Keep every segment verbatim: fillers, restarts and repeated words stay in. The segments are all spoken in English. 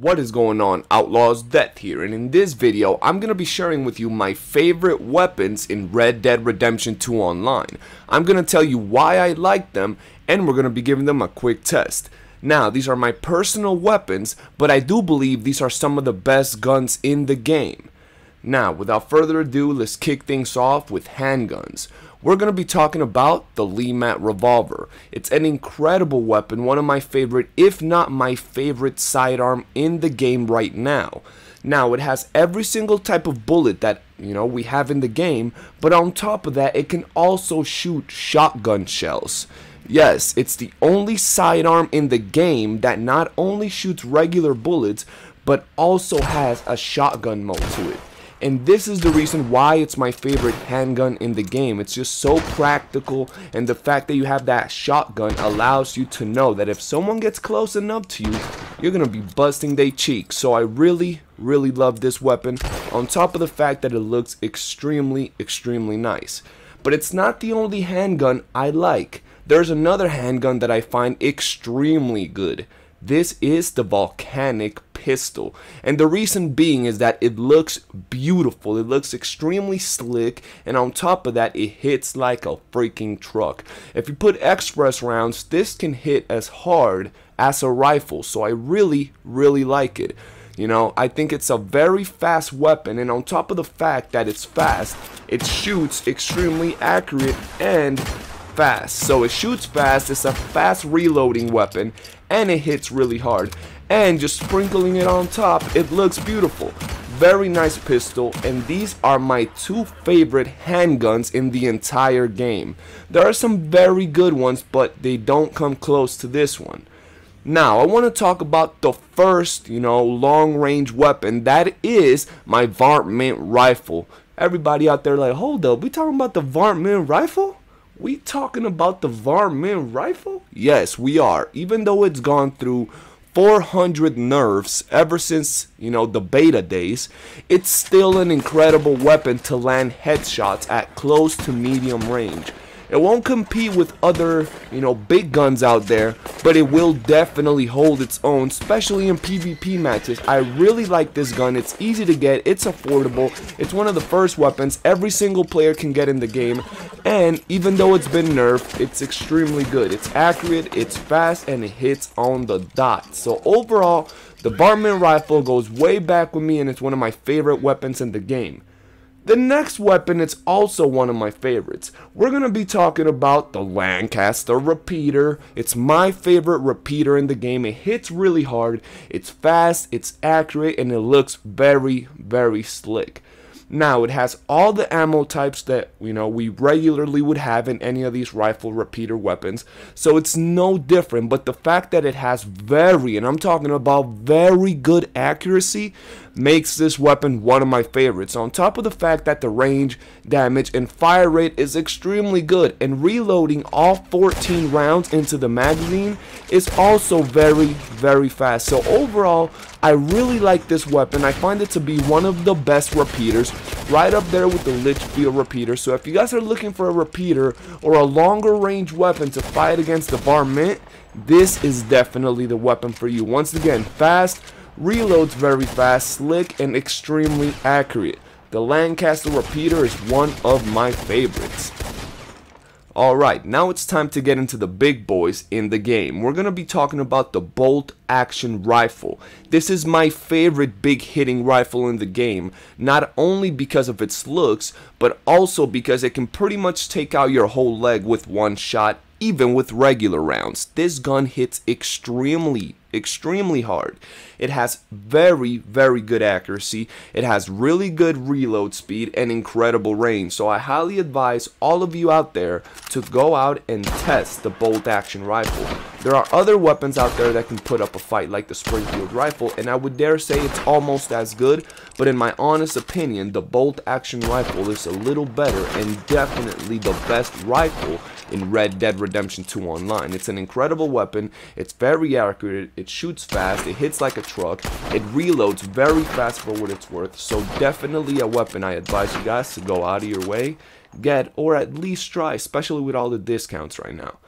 What is going on, Outlaws? Death here, and in this video I'm going to be sharing with you my favorite weapons in Red Dead Redemption two Online. I'm going to tell you why I like them, and we're going to be giving them a quick test. Now, these are my personal weapons, but I do believe these are some of the best guns in the game. Now, without further ado, let's kick things off with handguns. We're going to be talking about the LeMat Revolver. It's an incredible weapon, one of my favorite, if not my favorite sidearm in the game right now. Now, it has every single type of bullet that, you know, we have in the game, but on top of that, it can also shoot shotgun shells. Yes, it's the only sidearm in the game that not only shoots regular bullets, but also has a shotgun mode to it. And this is the reason why it's my favorite handgun in the game. It's just so practical, and the fact that you have that shotgun allows you to know that if someone gets close enough to you, you're going to be busting their cheeks. So I really, really love this weapon, on top of the fact that it looks extremely, extremely nice. But it's not the only handgun I like. There's another handgun that I find extremely good. This is the Volcanic Pistol, and the reason being is that it looks beautiful, it looks extremely slick, and on top of that, it hits like a freaking truck. If you put express rounds, this can hit as hard as a rifle, so I really, really like it. You know, I think it's a very fast weapon, and on top of the fact that it's fast, it shoots extremely accurate and fast. So it shoots fast, it's a fast reloading weapon, and it hits really hard, and just sprinkling it on top, it looks beautiful. Very nice pistol, and these are my two favorite handguns in the entire game. There are some very good ones, but they don't come close to this one. Now, I want to talk about the first, you know, long-range weapon. That is my Varmint Rifle. Everybody out there like, hold up, we talking about the Varmint Rifle? We talking about the Varmint Rifle? Yes, we are. Even though it's gone through four hundred nerfs ever since, you know, the beta days, it's still an incredible weapon to land headshots at close to medium range. It won't compete with other, you know, big guns out there, but it will definitely hold its own, especially in PvP matches. I really like this gun. It's easy to get, it's affordable, it's one of the first weapons every single player can get in the game, and even though it's been nerfed, it's extremely good. It's accurate, it's fast, and it hits on the dot. So overall, the Varmint Rifle goes way back with me, and it's one of my favorite weapons in the game. The next weapon is also one of my favorites. We're going to be talking about the Lancaster Repeater. It's my favorite repeater in the game. It hits really hard, it's fast, it's accurate, and it looks very, very slick. Now, it has all the ammo types that, you know, we regularly would have in any of these rifle repeater weapons, so it's no different, but the fact that it has very, and I'm talking about very good accuracy, makes this weapon one of my favorites. On top of the fact that the range, damage, and fire rate is extremely good, and reloading all fourteen rounds into the magazine is also very, very fast. So overall, I really like this weapon. I find it to be one of the best repeaters, right up there with the Litchfield Repeater. So if you guys are looking for a repeater or a longer range weapon to fight against the Varmint, this is definitely the weapon for you. Once again, fast, reloads very fast, slick, and extremely accurate. The Lancaster Repeater is one of my favorites. Alright, now it's time to get into the big boys in the game. We're going to be talking about the Bolt Action Rifle. This is my favorite big hitting rifle in the game, not only because of its looks, but also because it can pretty much take out your whole leg with one shot, even with regular rounds. This gun hits extremely, extremely hard. It has very, very good accuracy, it has really good reload speed, and incredible range. So I highly advise all of you out there to go out and test the Bolt Action Rifle. There are other weapons out there that can put up a fight, like the Springfield Rifle, and I would dare say it's almost as good, but in my honest opinion, the Bolt Action Rifle is a little better, and definitely the best rifle in Red Dead Redemption two Online. It's an incredible weapon, it's very accurate, it shoots fast, it hits like a truck, it reloads very fast for what it's worth. So definitely a weapon I advise you guys to go out of your way, get, or at least try, especially with all the discounts right now.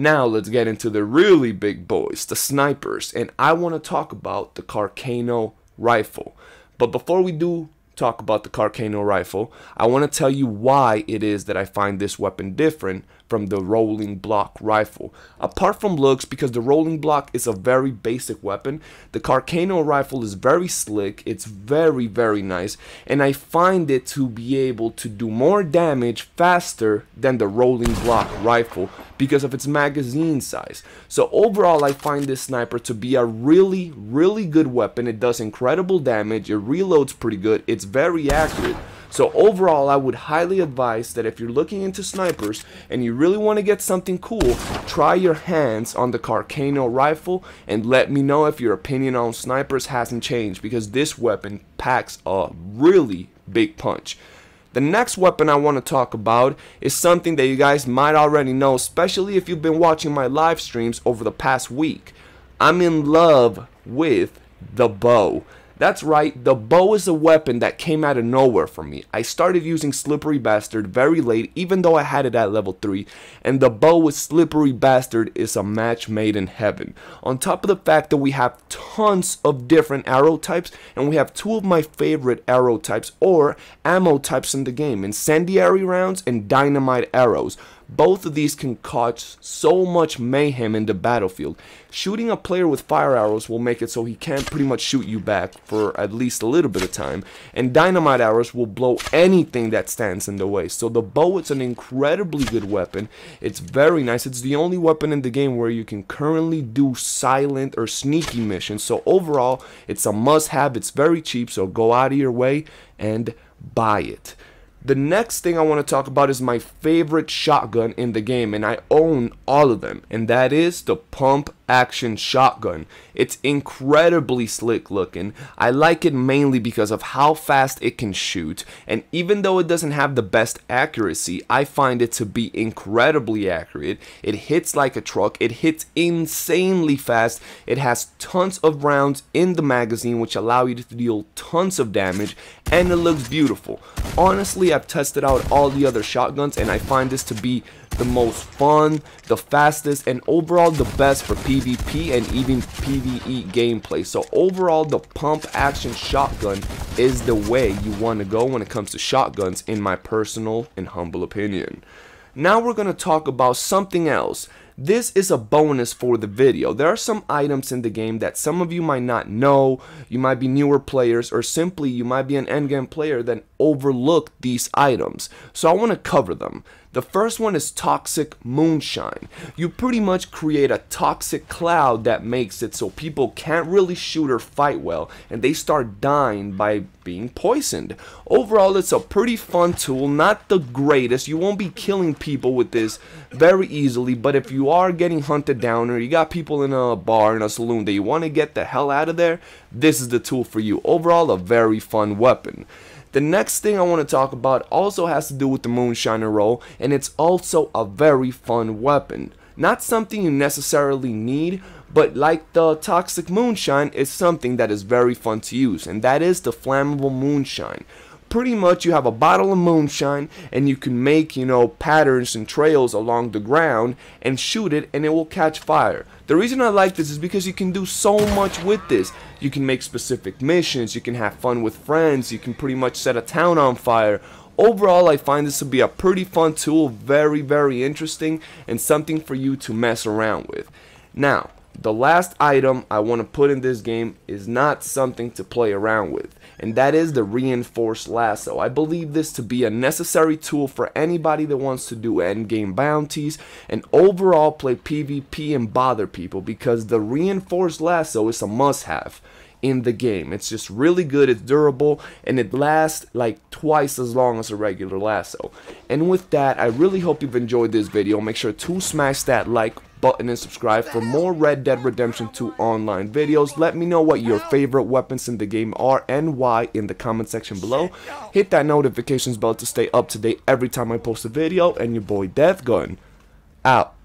Now let's get into the really big boys, the snipers, and I want to talk about the Carcano Rifle. But before we do talk about the Carcano Rifle, I want to tell you why it is that I find this weapon different from the Rolling Block Rifle. Apart from looks, because the Rolling Block is a very basic weapon, the Carcano Rifle is very slick, it's very, very nice, and I find it to be able to do more damage faster than the Rolling Block Rifle because of its magazine size. So overall, I find this sniper to be a really, really good weapon. It does incredible damage, it reloads pretty good, it's very accurate. So overall, I would highly advise that if you're looking into snipers and you really want to get something cool, try your hands on the Carcano Rifle and let me know if your opinion on snipers hasn't changed, because this weapon packs a really big punch. The next weapon I want to talk about is something that you guys might already know, especially if you've been watching my live streams over the past week. I'm in love with the bow. That's right, the bow is a weapon that came out of nowhere for me. I started using Slippery Bastard very late, even though I had it at level three, and the bow with Slippery Bastard is a match made in heaven. On top of the fact that we have tons of different arrow types, and we have two of my favorite arrow types, or ammo types in the game, Incendiary Rounds and Dynamite Arrows. Both of these can cause so much mayhem in the battlefield. Shooting a player with fire arrows will make it so he can't pretty much shoot you back for at least a little bit of time. And dynamite arrows will blow anything that stands in the way. So the bow is an incredibly good weapon. It's very nice. It's the only weapon in the game where you can currently do silent or sneaky missions. So overall, it's a must-have. It's very cheap, so go out of your way and buy it. The next thing I want to talk about is my favorite shotgun in the game, and I own all of them, and that is the Pump Action Shotgun. It's incredibly slick looking. I like it mainly because of how fast it can shoot, and even though it doesn't have the best accuracy, I find it to be incredibly accurate. It hits like a truck, it hits insanely fast, it has tons of rounds in the magazine which allow you to deal tons of damage, and it looks beautiful. Honestly, I've tested out all the other shotguns and I find this to be the most fun, the fastest, and overall the best for PvP and even PvE gameplay. So overall, the Pump Action Shotgun is the way you want to go when it comes to shotguns, in my personal and humble opinion. Now we're going to talk about something else. This is a bonus for the video. There are some items in the game that some of you might not know. You might be newer players, or simply you might be an endgame player that overlooked these items. So I want to cover them. The first one is toxic moonshine. You pretty much create a toxic cloud that makes it so people can't really shoot or fight well, and they start dying by being poisoned. Overall, it's a pretty fun tool, not the greatest. You won't be killing people with this very easily, but if you are getting hunted down, or you got people in a bar, in a saloon that you want to get the hell out of there, this is the tool for you. Overall, a very fun weapon. The next thing I want to talk about also has to do with the Moonshiner role, and it's also a very fun weapon. Not something you necessarily need, but like the Toxic Moonshine, it's something that is very fun to use, and that is the Flammable Moonshine. Pretty much you have a bottle of moonshine and you can make, you know, patterns and trails along the ground and shoot it and it will catch fire. The reason I like this is because you can do so much with this. You can make specific missions, you can have fun with friends, you can pretty much set a town on fire. Overall, I find this to be a pretty fun tool, very, very interesting, and something for you to mess around with. Now, the last item I want to put in this game is not something to play around with, and that is the reinforced lasso. I believe this to be a necessary tool for anybody that wants to do endgame bounties and overall play PvP and bother people, because the reinforced lasso is a must-have in the game. It's just really good, it's durable, and it lasts like twice as long as a regular lasso. And with that, I really hope you've enjoyed this video. Make sure to smash that like button and subscribe for more Red Dead Redemption two online videos. Let me know what your favorite weapons in the game are and why in the comment section below. Hit that notifications bell to stay up to date every time I post a video, and your boy Death Gun out.